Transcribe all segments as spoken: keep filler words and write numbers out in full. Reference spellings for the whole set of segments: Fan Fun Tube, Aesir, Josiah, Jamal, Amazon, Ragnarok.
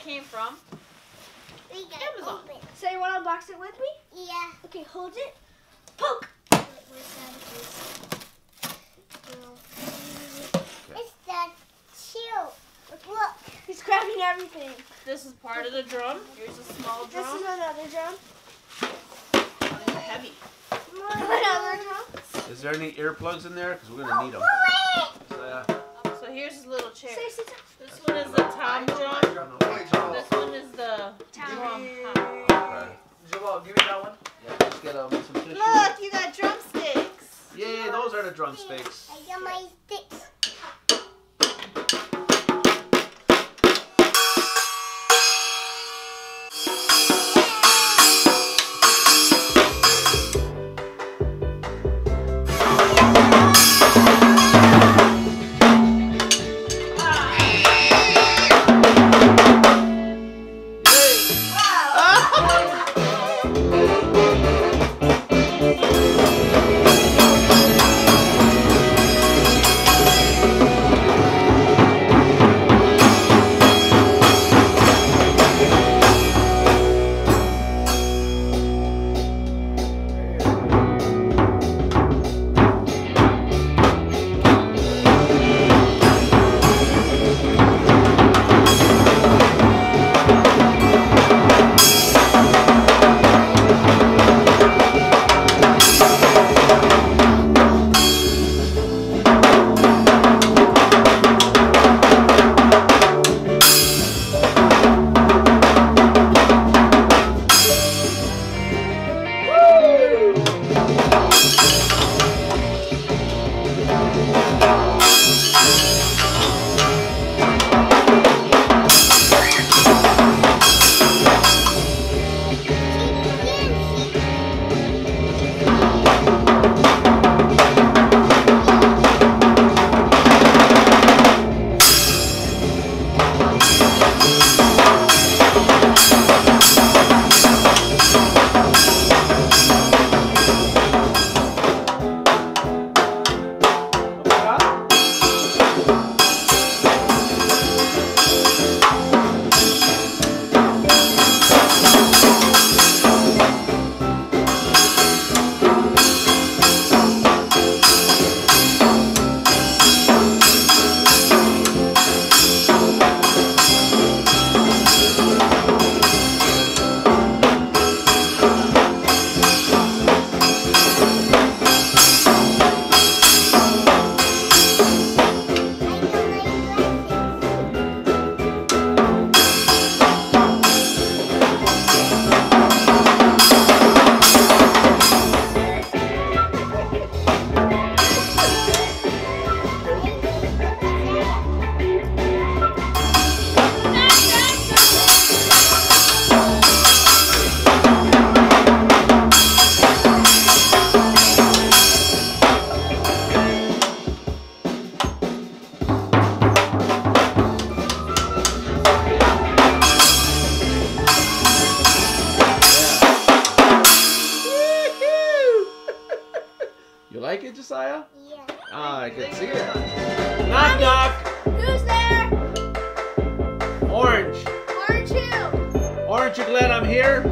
that came from? We got Amazon. Open. So you want to unbox it with me? Yeah. Okay, hold it. Poke. Wait, it's that cute. Look. He's grabbing everything. This is part of the drum. Here's a small drum. This is another drum. Oh, these are heavy. Another drum. Is there any earplugs in there? Because we're going to need them. Oh, wait. So, so here's his little chair. Say, say, this one is the tom drum. This one is the drum. Okay. Jamal, give me that one. Yeah, just get um, some tissue. Look, you got drumsticks. Yeah, those are the drumsticks. I got my sticks. Like it, Josiah? Yeah. Oh, I can see it. Knock, knock. Who's there? Orange. Orange who? Orange, you glad I'm here?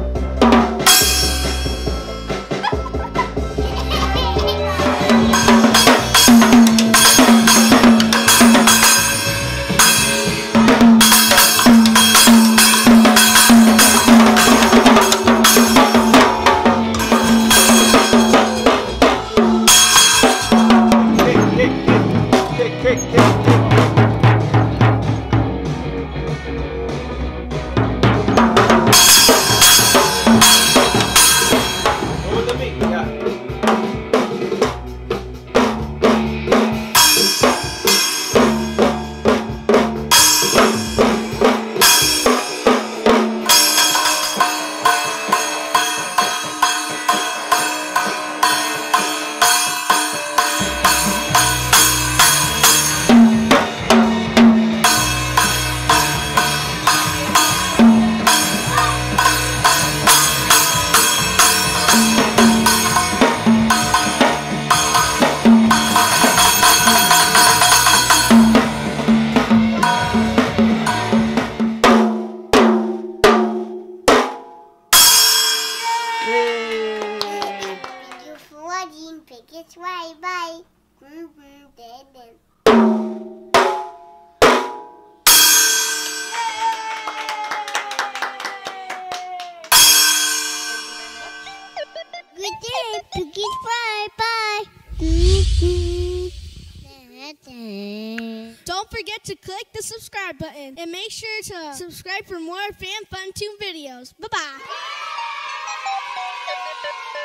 Kick, kick, kick, kick, kick. Don't forget to click the subscribe button and make sure to subscribe for more Fan Fun Tube videos. Bye-bye.